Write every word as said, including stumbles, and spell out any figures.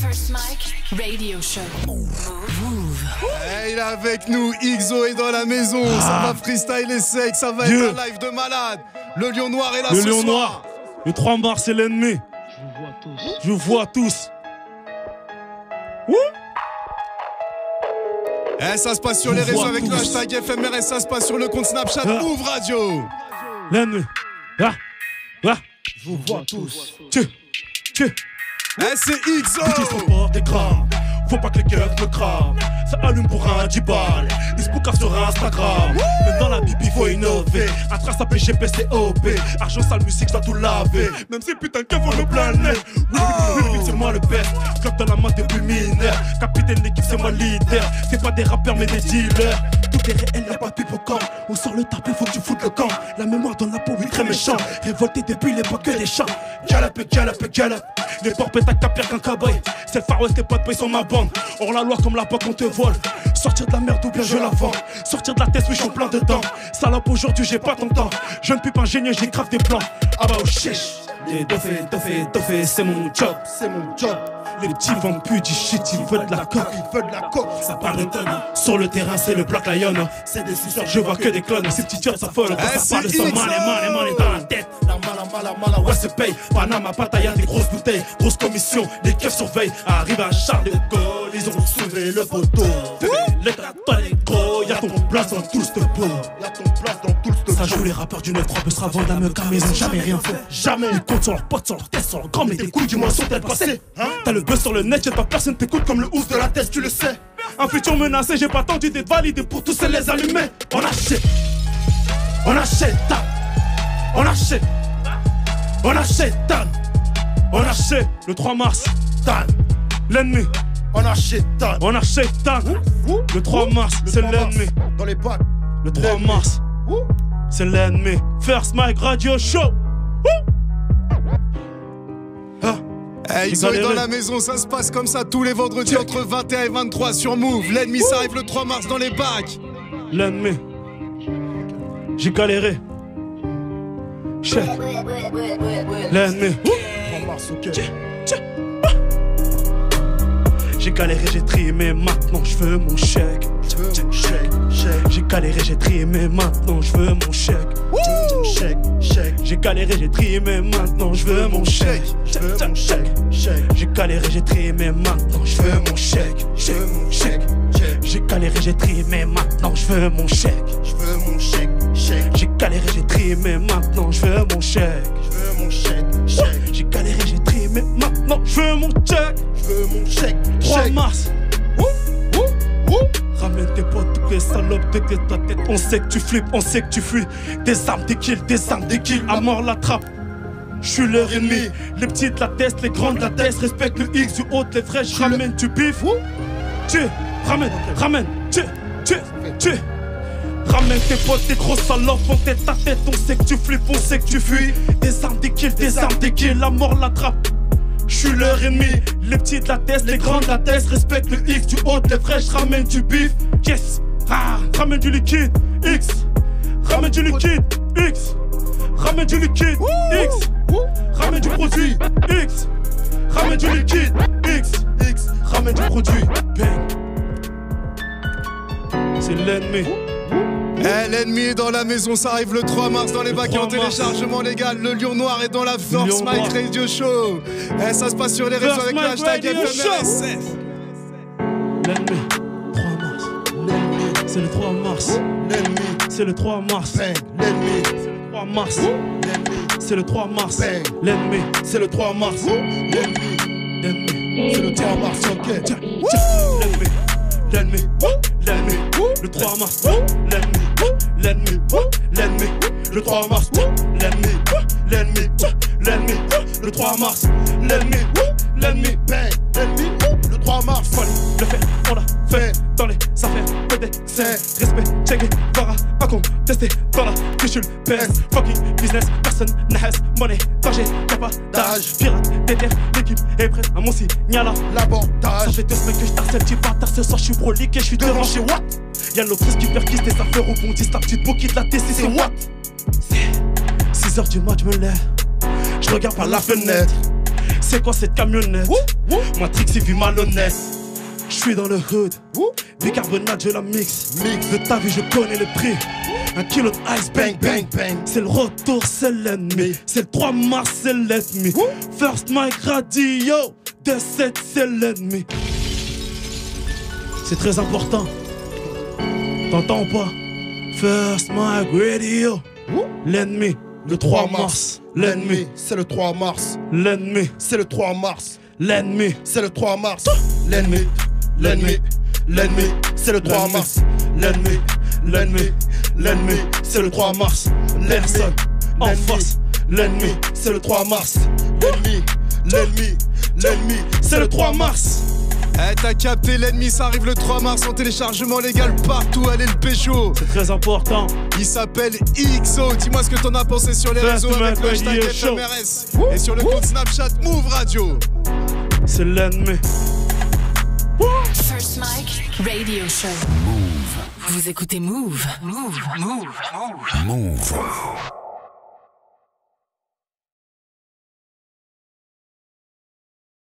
First Mike Radio Show. Hey, il est avec nous, X O est dans la maison. Ah. Ça va freestyle et sec, ça va Dieu. Être un live de malade. Le lion noir est là. Le ce lion soir. Noir. Le trois mars c'est l'ennemi. Je vous vois tous. Je vous vois tous. Ouh. Eh, ça se passe sur je les réseaux avec tous. Le hashtag F M R S, ça se passe sur le compte Snapchat ah. Move Radio. L'ennemi. Là, là. Je vous vois tous. Tchou, tchou. Eh, c'est X O. Les sont portent des grammes. Faut pas que les gueules me crament. Ça allume pour un dix balles. Ils se boucarent sur Instagram. Même dans la bibi, faut innover. À trace à P G P, C O P Argent, sale musique, ça tout laver. Même si putain, qu'elle vaut le planer. Oui, c'est moi le best. Club dans la main depuis mineur. Capitaine d'équipe, c'est moi le leader. C'est pas des rappeurs, mais des dealers. Tout est réel, y'a pas de pipe au camp. On sort le tapis, faut que tu foutes le camp. La mémoire dans la peau, il est très méchant. Révolté depuis l'époque des chats. Galop, galop, galop. Les porcs pètent à capir qu'un cabaye. C'est le Far West, tes potes payent sur ma bande. Hors la loi comme la poque, on te vole. Sortir de la merde ou bien je la vends. Sortir de la tête, oui, j'suis en plein dedans. Salope, aujourd'hui, j'ai pas ton temps. Je ne puis pas ingénieur, j'ai grave des plans. Ah bah, oh chiche. Les doffés, doffés, doffés, c'est mon job, c'est mon job. Les petits vendent plus du shit, ils veulent de la coque, ils veulent de la coque. Ça part de tonne. Sur le terrain, c'est le Black Lion. C'est des suceurs, je vois que des clones. Ces petits tirs, ça folle. Quand ça parle, ça mal, les mains, les mains, les dans la tête. La mala, mala, mala, ouais, se paye. Panama, Pattaya, des grosses bouteilles. Grosse commission, des keufs surveillent. Arrive à Charles de Gaulle, ils ont soulevé le poteau. Les toi les gros, y'a ton place dans tout ce pot. Y'a ton place dans tout ce pot. Ça joue les rappeurs du neuf trois, peut se ravendre la meuf, car ils ont jamais rien fait. Jamais. Ils comptent sur leurs potes, sur leurs tests, sur leurs gants, mais tes couilles, dis-moi, sont-elles passées? T'as le buzz sur le net, j'ai pas personne t'écoute comme le ouf de la tête, tu le sais. Un futur menacé, j'ai pas tendu d'être validé pour tous ces les allumés. On achète, on achète, on achète, on achète, on achète, le trois mars, l'ennemi. On achète, on achète, le trois mars, c'est l'ennemi. Dans les bacs, le trois mars, c'est l'ennemi. First Mike Radio Show. Hey, X O est dans la maison, ça se passe comme ça tous les vendredis entre vingt et un et vingt-trois sur Move. L'ennemi, ça arrive le trois mars dans les bacs. L'ennemi, j'ai galéré. Check. L'ennemi, j'ai galéré, j'ai trié, mais maintenant je veux mon chèque. J'ai galéré, j'ai trié, mais maintenant je veux mon chèque. J'ai galéré, j'ai trié, mais maintenant je veux mon chèque. J'ai galéré, j'ai trié, mais maintenant je veux mon chèque. J'ai galéré, j'ai trié, mais maintenant je veux mon chèque. J'ai galéré, j'ai trié, mais maintenant je veux mon chèque. J'ai galéré, j'ai trié, mais maintenant je veux mon chèque. trois mars. Ramène tes potes, toutes les salopes de tête à tête. On sait que tu flippes, on sait que tu fuis. Des armes, des kills, des armes, des kills. À mort la trappe, je suis leur ennemi. Les petits de la teste, les grands de la teste. Respecte le X du haut, les fraîches. Ramène, tu biffes. Tu ramène, ramène, tu, tu, tu. Ramène tes potes, tes grosses salopes en tête à tête. On sait que tu flippes, on sait que tu fuis. Des armes, des kills, des armes, des kills. À mort la trappe, je suis leur ennemi. Les petits de la tête, les grands de la tête. Respecte le X du haut, les fraîches. Ramène du bif, yes. Ah. Ramène du liquide, X. Ramène du liquide, X. Ramène du liquide, X. Ramène du produit, X. Ramène du liquide, X. X. Ramène du produit, bang. C'est l'ennemi. Eh, l'ennemi est dans la maison, ça arrive le trois mars dans les bacs et en téléchargement légal. Le lion noir est dans la First Mike Radio Show. Eh, ça se passe sur les réseaux avec le hashtag F M R S. L'ennemi, trois mars. L'ennemi, c'est le trois mars. L'ennemi, c'est le trois mars. L'ennemi, c'est le trois mars. L'ennemi, c'est le trois mars. L'ennemi, c'est le trois mars. L'ennemi, l'ennemi, c'est le trois mars. Ok. L'ennemi, l'ennemi, l'ennemi, le trois mars. L'ennemi. L'ennemi, l'ennemi, le trois mars, l'ennemi, l'ennemi, l'ennemi, le trois mars, l'ennemi, l'ennemi, l'ennemi, le trois mars, folie, le fait, on l'a fait dans les affaires, P D C, respect, checker, para, à contester, dans la fichule, P S, fucking business, personne n'a monnaie, danger, y'a pas d'âge, pirate, déterre, l'équipe est prête à mon signal, l'avantage, ça fait deux semaines que je t'harcèle, tu vas t'harcèle, ce soir je suis brolique et je suis dérangé, what? Y'a l'opus qui perquise tes affaires rebondissent, ta petite bouquille de la T C, c'est what? C'est six heures du mat, je me lève, je regarde par la fenêtre. c'est quoi cette camionnette? Ouh, ouh. Matrix il vit malhonnête. Je suis dans le hood, ouh. Bicarbonate je la mixe. Mix. De ta vie je connais le prix. Un kilo d'ice, bang, bang, bang. C'est le retour, c'est l'ennemi. C'est le trois mars, c'est l'ennemi. First Mike Radio, deux sept, c'est l'ennemi. C'est très important. T'entends ou pas? First Mike Radio, l'ennemi. Le trois mars, l'ennemi. C'est le trois mars, l'ennemi. C'est le trois mars, l'ennemi. C'est le trois mars, l'ennemi. L'ennemi, l'ennemi. C'est le trois mars, l'ennemi. L'ennemi, l'ennemi, c'est le trois mars. Personne en face. L'ennemi, c'est le trois mars. L'ennemi, l'ennemi, l'ennemi, c'est le trois mars. Eh, t'as capté, l'ennemi, ça arrive le trois mars en téléchargement légal partout. Allez le pécho. C'est très important. Il s'appelle X O. Dis-moi ce que t'en as pensé sur les réseaux avec le hashtag F M R S et sur le compte Snapchat Move Radio. C'est l'ennemi. First Mike Radio Show. Move. Vous écoutez Move. Move. Move. Move. Move.